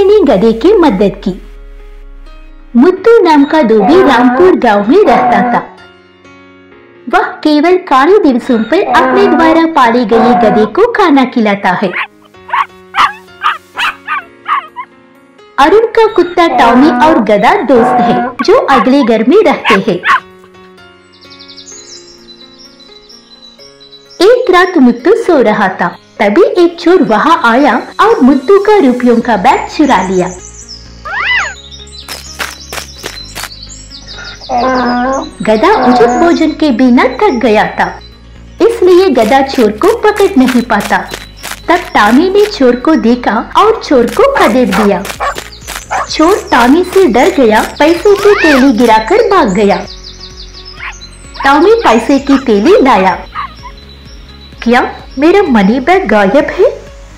बेनी गधे की मदद की। मुत्तू नाम का धोबी रामपुर गांव में रहता था। वह केवल काले दिवसों पर अपने द्वारा पाले गए गधे को खाना खिलाता है। अरुण का कुत्ता टॉमी और गधा दोस्त है जो अगले घर में रहते हैं। एक रात मुत्तू सो रहा था, तभी एक चोर वहां आया और मुत्तू का रुपयों का बैग चुरा लिया। गधा उचित भोजन के बिना थक गया था, इसलिए गधा चोर को पकड़ नहीं पाता। तब टॉमी ने चोर को देखा और चोर को पकड़ दिया। चोर टॉमी से डर गया, पैसों की थैली गिराकर भाग गया। टॉमी पैसे की थैली लाया। क्या मेरा मनी बैग गायब है?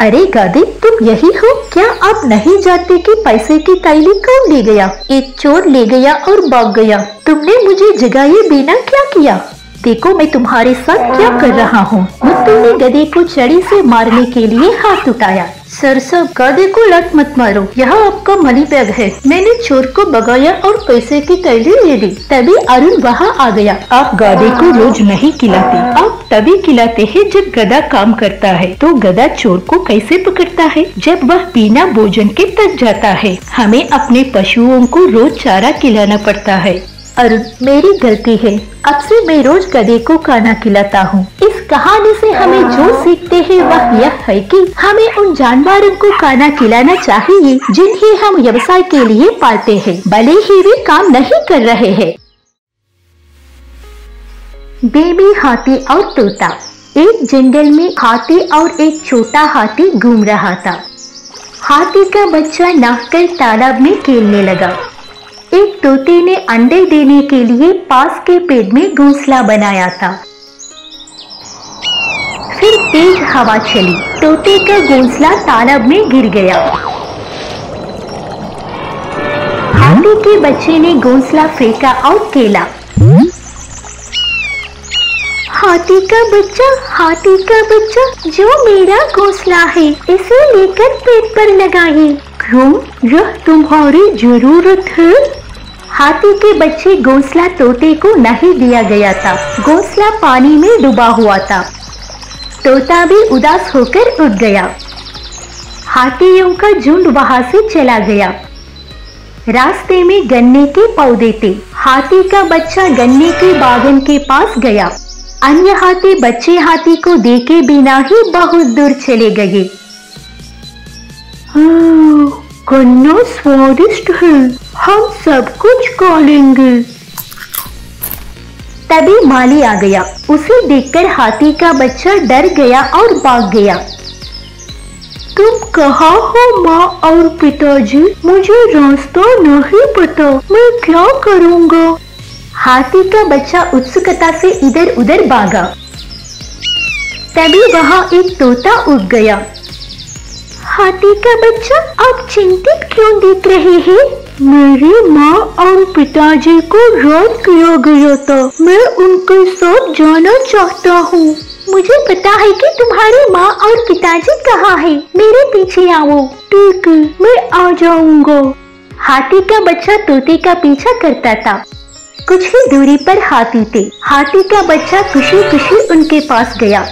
अरे गधे, तुम यही हो? क्या आप नहीं जानते कि पैसे की थैली कौन ले गया? एक चोर ले गया और भाग गया। तुमने मुझे जगाए बिना क्या किया? देखो मैं तुम्हारे साथ क्या कर रहा हूँ। मुत्तू ने गधे को छड़ी से मारने के लिए हाथ उठाया। सर सब, गधे को लत मत मारो, यह आपका मनी बैग है। मैंने चोर को भगाया और पैसे की थैली ले ली। तभी अरुण वहाँ आ गया। आप गधे को रोज नहीं खिलाते, आप तभी खिलाते हैं जब गधा काम करता है। तो गधा चोर को कैसे पकड़ता है? जब वह बिना भोजन के थक जाता है। हमें अपने पशुओं को रोज चारा खिलाना पड़ता है। अरुण, मेरी गलती है, अब से मैं रोज गधे को खाना खिलाता हूँ। इस कहानी से हमें जो सीखते हैं वह यह है कि हमें उन जानवरों को खाना खिलाना चाहिए जिन्हें हम व्यवसाय के लिए पालते हैं, भले ही वे काम नहीं कर रहे हैं। बेबी हाथी और तोता। एक जंगल में हाथी और एक छोटा हाथी घूम रहा था। हाथी का बच्चा नाचकर तालाब में खेलने लगा। एक तोते ने अंडे देने के लिए पास के पेड़ में घोंसला बनाया था। फिर तेज हवा चली, तोते का घोंसला तालाब में गिर गया। हाथी के बच्चे ने घोंसला फेंका और खेला। हाथी का बच्चा, हाथी का बच्चा, जो मेरा घोंसला है इसे लेकर पेड़ पर लगाए। क्यों, यह तुम्हारी जरूरत है? हाथी के बच्चे घोंसला तोते को नहीं दिया गया था। घोंसला पानी में डूबा हुआ था। तोता भी उदास होकर उठ गया। हाथियों का झुंड वहां से चला गया। रास्ते में गन्ने के पौधे थे। हाथी का बच्चा गन्ने के बागन के पास गया। अन्य हाथी बच्चे हाथी को देखे बिना ही बहुत दूर चले गए। गन्ना स्वादिष्ट है, हम सब कुछ खा लेंगे। तभी माली आ गया। उसे देखकर हाथी का बच्चा डर गया और भाग गया। तुम कहाँ हो माँ और पिताजी? मुझे रास्ता नहीं पता, मैं क्या करूँगा? हाथी का बच्चा उत्सुकता से इधर उधर भागा। तभी वहाँ एक तोता उग गया। हाथी का बच्चा, आप चिंतित क्यों दिख रहे हैं? मेरी माँ और पिताजी को रद्द किया गया था, मैं उनके साथ जाना चाहता हूँ। मुझे पता है कि तुम्हारी माँ और पिताजी कहाँ हैं। मेरे पीछे आओ। ठीक है, मैं आ जाऊँगा। हाथी का बच्चा तोते का पीछा करता था। कुछ ही दूरी पर हाथी थे। हाथी का बच्चा खुशी खुशी उनके पास गया।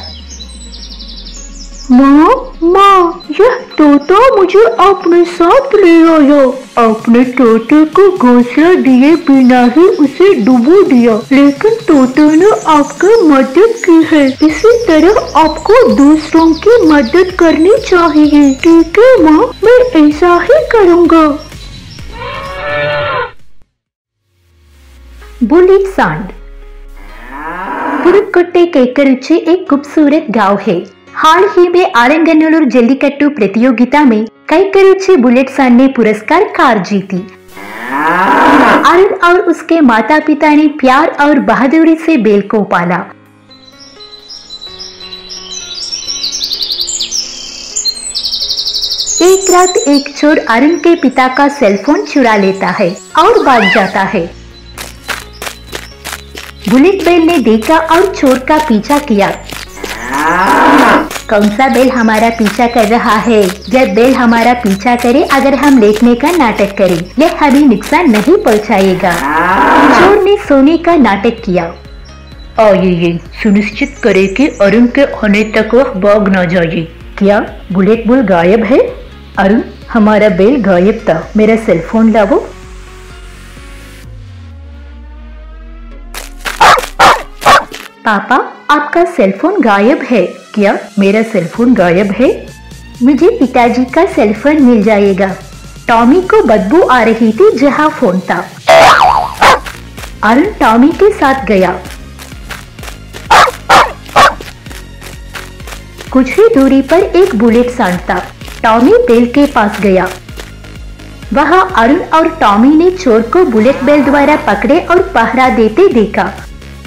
माँ, माँ, यह तोता मुझे अपने साथ ले आया। आपने तोते को घोंसला दिए बिना ही उसे डुबो दिया, लेकिन तोते ने आपकी मदद की है। इसी तरह आपको दूसरों की मदद करनी चाहिए। ठीक है माँ, मैं ऐसा ही करूँगा। बुलेट सांड। पुदुकोट्टई केकरुची एक खूबसूरत गाँव है। हाल ही में आरंगनूर जल्लीकट्टू प्रतियोगिता में कैकरुची बुलेट सांड ने पुरस्कार कार जीती। अरुण और उसके माता पिता ने प्यार और बहादुरी से बेल को पाला। एक रात एक चोर अरुण के पिता का सेलफोन चुरा लेता है और भाग जाता है। बुलेट बेल ने देखा और चोर का पीछा किया। कौन सा बैल हमारा पीछा कर रहा है। जब बैल हमारा पीछा करे अगर हम लेटने का नाटक करें, यह हमें नुकसान नहीं पहुंचाएगा। चोर ने सोने का नाटक किया और ये सुनिश्चित करे कि अरुण के होने तक वह भाग न जाए। क्या बुलेट बुल गायब है? अरुण, हमारा बैल गायब था, मेरा सेलफोन लाओ। पापा, आपका सेलफोन गायब है। क्या मेरा सेलफोन गायब है? मुझे पिताजी का सेलफोन मिल जाएगा। टॉमी को बदबू आ रही थी जहाँ फोन था। अरुण टॉमी के साथ गया। कुछ ही दूरी पर एक बुलेट सांड था। टॉमी बेल के पास गया। वहाँ अरुण और टॉमी ने चोर को बुलेट बेल द्वारा पकड़े और पहरा देते देखा।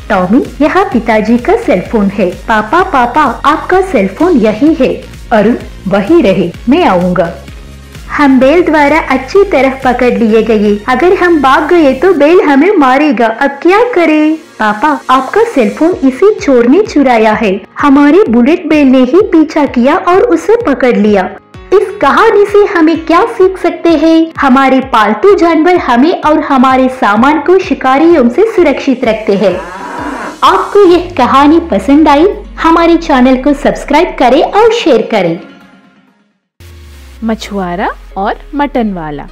टॉमी, यहाँ पिताजी का सेलफोन है। पापा, पापा, आपका सेलफोन यही है। अरुण, वही रहे, मैं आऊँगा। हम बेल द्वारा अच्छी तरह पकड़ लिए गए। अगर हम भाग गए तो बेल हमें मारेगा, अब क्या करें? पापा, आपका सेलफोन इसी चोर ने चुराया है। हमारे बुलेट बेल ने ही पीछा किया और उसे पकड़ लिया। इस कहानी से हमें क्या सीख सकते हैं? हमारे पालतू जानवर हमें और हमारे सामान को शिकारियों से सुरक्षित रखते हैं। आपको यह कहानी पसंद आई? हमारे चैनल को सब्सक्राइब करें और शेयर करें। मछुआरा और मटन वाला।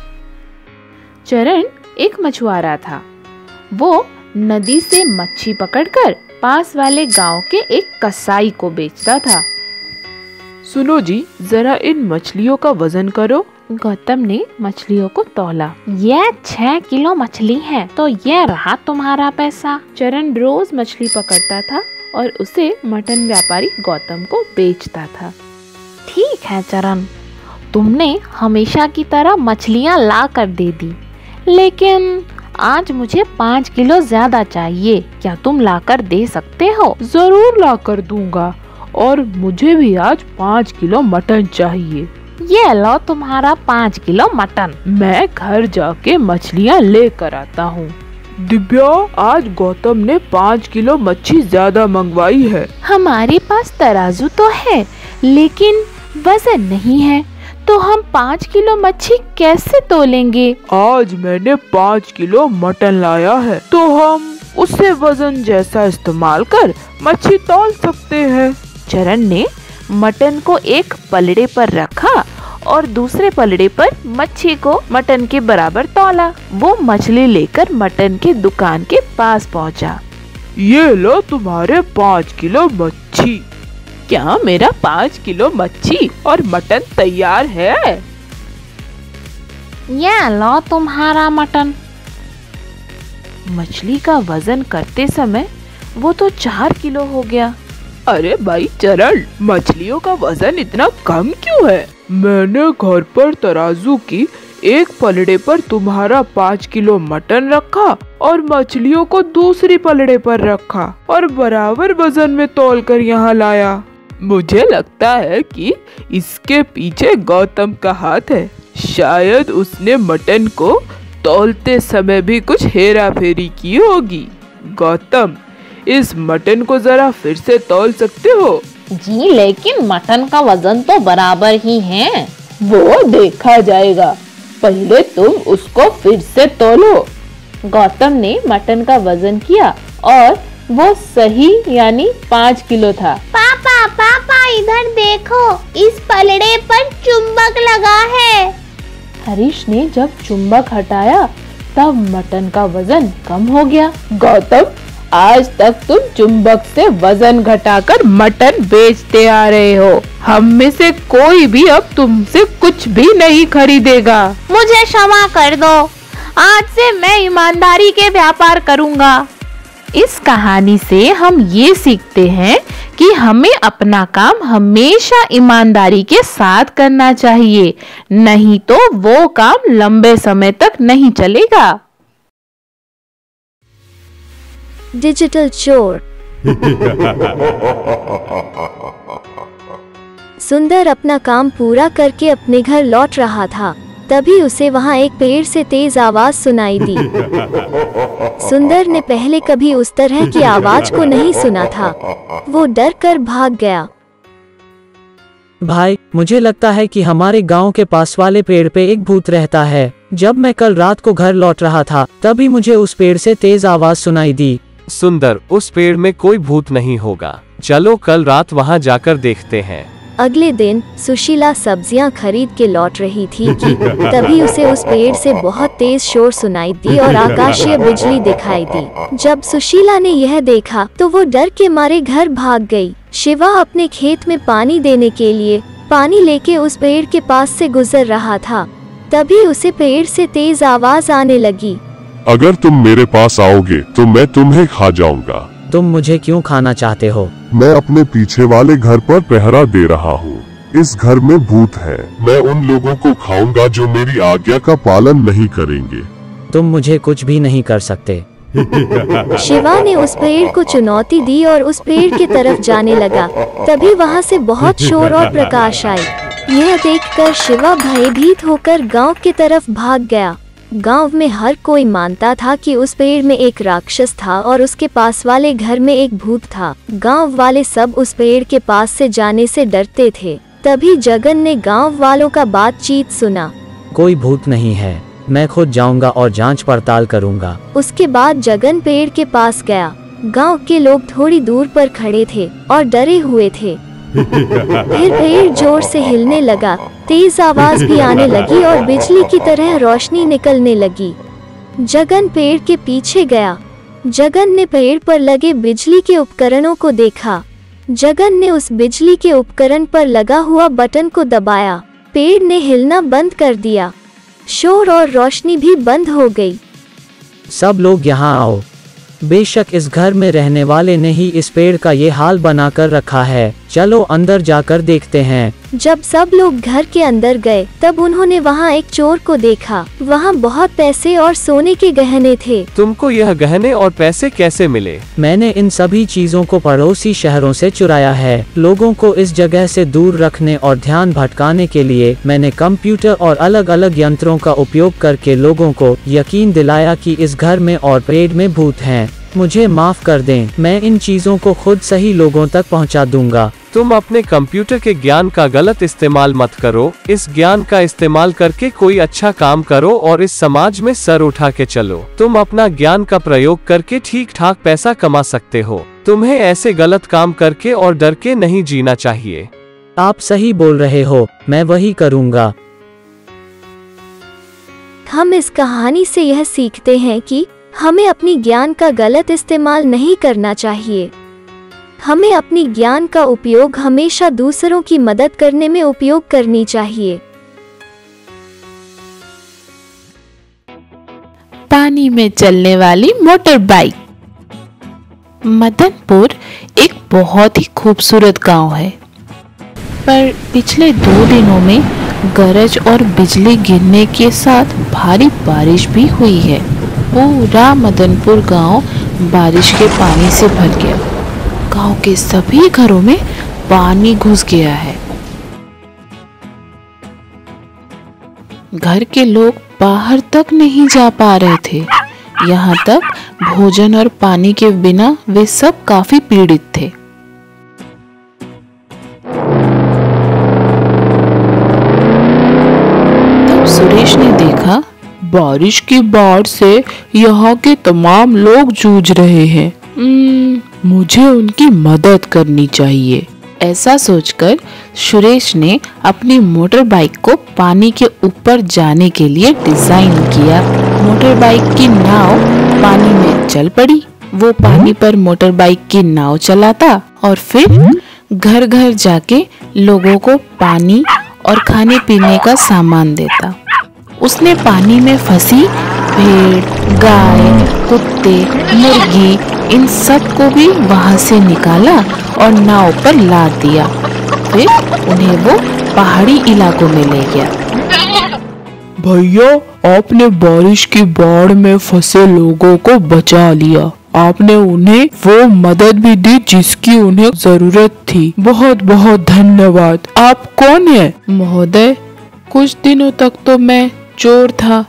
चरण एक मछुआरा था। वो नदी से मच्छी पकड़कर पास वाले गांव के एक कसाई को बेचता था। सुनो जी, जरा इन मछलियों का वजन करो। गौतम ने मछलियों को तौला। यह 6 किलो मछली है, तो यह रहा तुम्हारा पैसा। चरण रोज मछली पकड़ता था और उसे मटन व्यापारी गौतम को बेचता था। ठीक है चरण, तुमने हमेशा की तरह मछलियाँ ला कर दे दी, लेकिन आज मुझे 5 किलो ज्यादा चाहिए। क्या तुम लाकर दे सकते हो? जरूर लाकर दूंगा, और मुझे भी आज 5 किलो मटन चाहिए। ये लो तुम्हारा 5 किलो मटन। मैं घर जाके मछलियाँ लेकर आता हूँ। दिव्या, आज गौतम ने 5 किलो मच्छी ज्यादा मंगवाई है। हमारे पास तराजू तो है लेकिन वजन नहीं है, तो हम 5 किलो मच्छी कैसे तोलेंगे? आज मैंने 5 किलो मटन लाया है, तो हम उसे वजन जैसा इस्तेमाल कर मच्छी तोल सकते हैं। चरण ने मटन को एक पलड़े पर रखा और दूसरे पलड़े पर मच्छी को मटन के बराबर तोला। वो मछली लेकर मटन की दुकान के पास पहुंचा। ये लो तुम्हारे 5 किलो मच्छी। क्या मेरा 5 किलो मच्छी और मटन तैयार है? यह लो तुम्हारा मटन। मछली का वजन करते समय वो तो 4 किलो हो गया। अरे भाई चरण, मछलियों का वजन इतना कम क्यों है? मैंने घर पर तराजू की एक पलड़े पर तुम्हारा 5 किलो मटन रखा और मछलियों को दूसरी पलड़े पर रखा और बराबर वजन में तौल कर यहाँ लाया। मुझे लगता है कि इसके पीछे गौतम का हाथ है। शायद उसने मटन को तौलते समय भी कुछ हेरा फेरी की होगी। गौतम, इस मटन को जरा फिर से तौल सकते हो? जी, लेकिन मटन का वजन तो बराबर ही है। वो देखा जाएगा, पहले तुम उसको फिर से तौलो। गौतम ने मटन का वजन किया और वो सही यानी 5 किलो था। पापा, पापा, इधर देखो, इस पलड़े पर चुंबक लगा है। हरीश ने जब चुंबक हटाया तब मटन का वजन कम हो गया। गौतम, आज तक तुम चुंबक से वजन घटाकर मटन बेचते आ रहे हो। हम में से कोई भी अब तुमसे कुछ भी नहीं खरीदेगा। मुझे क्षमा कर दो, आज से मैं ईमानदारी के व्यापार करूँगा। इस कहानी से हम ये सीखते हैं कि हमें अपना काम हमेशा ईमानदारी के साथ करना चाहिए, नहीं तो वो काम लंबे समय तक नहीं चलेगा। डिजिटल चोर। सुंदर अपना काम पूरा करके अपने घर लौट रहा था, तभी उसे वहाँ एक पेड़ से तेज आवाज सुनाई दी। सुंदर ने पहले कभी उस तरह की आवाज को नहीं सुना था। वो डर कर भाग गया। भाई, मुझे लगता है कि हमारे गांव के पास वाले पेड़ पे एक भूत रहता है। जब मैं कल रात को घर लौट रहा था तभी मुझे उस पेड़ से तेज आवाज सुनाई दी। सुंदर, उस पेड़ में कोई भूत नहीं होगा, चलो कल रात वहां जाकर देखते हैं। अगले दिन सुशीला सब्जियां खरीद के लौट रही थी कि तभी उसे उस पेड़ से बहुत तेज शोर सुनाई दी और आकाशीय बिजली दिखाई दी। जब सुशीला ने यह देखा तो वो डर के मारे घर भाग गई। शिवा अपने खेत में पानी देने के लिए पानी लेके उस पेड़ के पास से गुजर रहा था, तभी उसे पेड़ से तेज आवाज आने लगी। अगर तुम मेरे पास आओगे तो मैं तुम्हें खा जाऊंगा। तुम मुझे क्यों खाना चाहते हो? मैं अपने पीछे वाले घर पर पहरा दे रहा हूँ, इस घर में भूत है। मैं उन लोगों को खाऊंगा जो मेरी आज्ञा का पालन नहीं करेंगे। तुम मुझे कुछ भी नहीं कर सकते। शिवा ने उस पेड़ को चुनौती दी और उस पेड़ की तरफ जाने लगा, तभी वहाँ से बहुत शोर और प्रकाश आई। यह देखकर शिवा भयभीत होकर गाँव की तरफ भाग गया। गांव में हर कोई मानता था कि उस पेड़ में एक राक्षस था और उसके पास वाले घर में एक भूत था। गांव वाले सब उस पेड़ के पास से जाने से डरते थे। तभी जगन ने गांव वालों का बातचीत सुना। कोई भूत नहीं है, मैं खुद जाऊंगा और जांच पड़ताल करूंगा। उसके बाद जगन पेड़ के पास गया। गांव के लोग थोड़ी दूर पर खड़े थे और डरे हुए थे। फिर पेड़ जोर से हिलने लगा, तेज आवाज भी आने लगी और बिजली की तरह रोशनी निकलने लगी। जगन पेड़ के पीछे गया। जगन ने पेड़ पर लगे बिजली के उपकरणों को देखा। जगन ने उस बिजली के उपकरण पर लगा हुआ बटन को दबाया। पेड़ ने हिलना बंद कर दिया, शोर और रोशनी भी बंद हो गई। सब लोग यहाँ आओ, बेशक इस घर में रहने वाले ने ही इस पेड़ का ये हाल बना कर रखा है, चलो अंदर जाकर देखते हैं। जब सब लोग घर के अंदर गए तब उन्होंने वहाँ एक चोर को देखा। वहाँ बहुत पैसे और सोने के गहने थे। तुमको यह गहने और पैसे कैसे मिले? मैंने इन सभी चीजों को पड़ोसी शहरों से चुराया है। लोगों को इस जगह से दूर रखने और ध्यान भटकाने के लिए मैंने कंप्यूटर और अलग अलग यंत्रों का उपयोग करके लोगों को यकीन दिलाया कि इस घर में और पेड़ में भूत हैं। मुझे माफ कर दें, मैं इन चीजों को खुद सही लोगों तक पहुंचा दूंगा। तुम अपने कंप्यूटर के ज्ञान का गलत इस्तेमाल मत करो, इस ज्ञान का इस्तेमाल करके कोई अच्छा काम करो और इस समाज में सर उठा के चलो। तुम अपना ज्ञान का प्रयोग करके ठीक ठाक पैसा कमा सकते हो, तुम्हें ऐसे गलत काम करके और डर के नहीं जीना चाहिए। आप सही बोल रहे हो, मैं वही करूँगा। हम इस कहानी से यह सीखते हैं कि हमें अपनी ज्ञान का गलत इस्तेमाल नहीं करना चाहिए। हमें अपनी ज्ञान का उपयोग हमेशा दूसरों की मदद करने में उपयोग करनी चाहिए। पानी में चलने वाली मोटर बाइक। मदनपुर एक बहुत ही खूबसूरत गांव है, पर पिछले 2 दिनों में गरज और बिजली गिरने के साथ भारी बारिश भी हुई है। पूरा मदनपुर गांव बारिश के पानी से भर गया। गांव के सभी घरों में पानी घुस गया है। घर के लोग बाहर तक नहीं जा पा रहे थे, यहाँ तक भोजन और पानी के बिना वे सब काफी पीड़ित थे। तब सुरेश ने देखा बारिश की बाढ़ से यहाँ के तमाम लोग जूझ रहे हैं, मुझे उनकी मदद करनी चाहिए। ऐसा सोचकर सुरेश ने अपनी मोटर बाइक को पानी के ऊपर जाने के लिए डिजाइन किया। मोटर बाइक की नाव पानी में चल पड़ी। वो पानी पर मोटर बाइक की नाव चलाता और फिर घर घर जाके लोगों को पानी और खाने पीने का सामान देता। उसने पानी में फंसी भेड़, गाय, कुत्ते, मुर्गी इन सब को भी वहाँ से निकाला और नाव पर लाद दिया। फिर उन्हें वो पहाड़ी इलाकों में ले गया। भैया, आपने बारिश की बाढ़ में फंसे लोगों को बचा लिया। आपने उन्हें वो मदद भी दी जिसकी उन्हें जरूरत थी, बहुत बहुत धन्यवाद। आप कौन है? महोदय, कुछ दिनों तक तो मैं चोर था,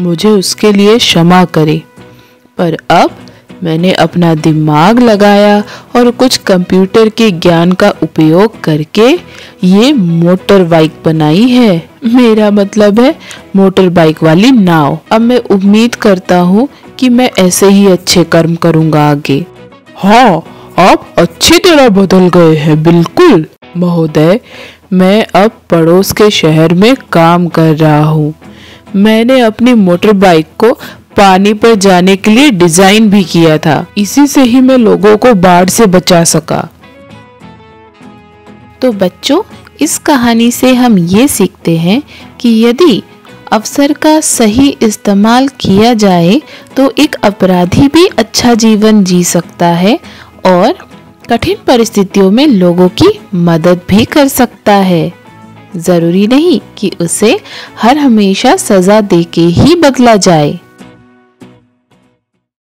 मुझे उसके लिए क्षमा करे, पर अब मैंने अपना दिमाग लगाया और कुछ कंप्यूटर के ज्ञान का उपयोग करके ये मोटर बाइक बनाई है। मेरा मतलब है मोटर बाइक वाली नाव। अब मैं उम्मीद करता हूँ कि मैं ऐसे ही अच्छे कर्म करूँगा आगे। हाँ, आप अच्छी तरह बदल गए हैं। बिल्कुल महोदय, मैं अब पड़ोस के शहर में काम कर रहा हूँ। मैंने अपनी मोटर बाइक को पानी पर जाने के लिए डिजाइन भी किया था। इसी से ही मैं लोगों को बाढ़ से बचा सका। तो बच्चों, इस कहानी से हम ये सीखते हैं कि यदि अवसर का सही इस्तेमाल किया जाए तो एक अपराधी भी अच्छा जीवन जी सकता है और कठिन परिस्थितियों में लोगों की मदद भी कर सकता है। जरूरी नहीं कि उसे हर हमेशा सजा देके ही बदला जाए।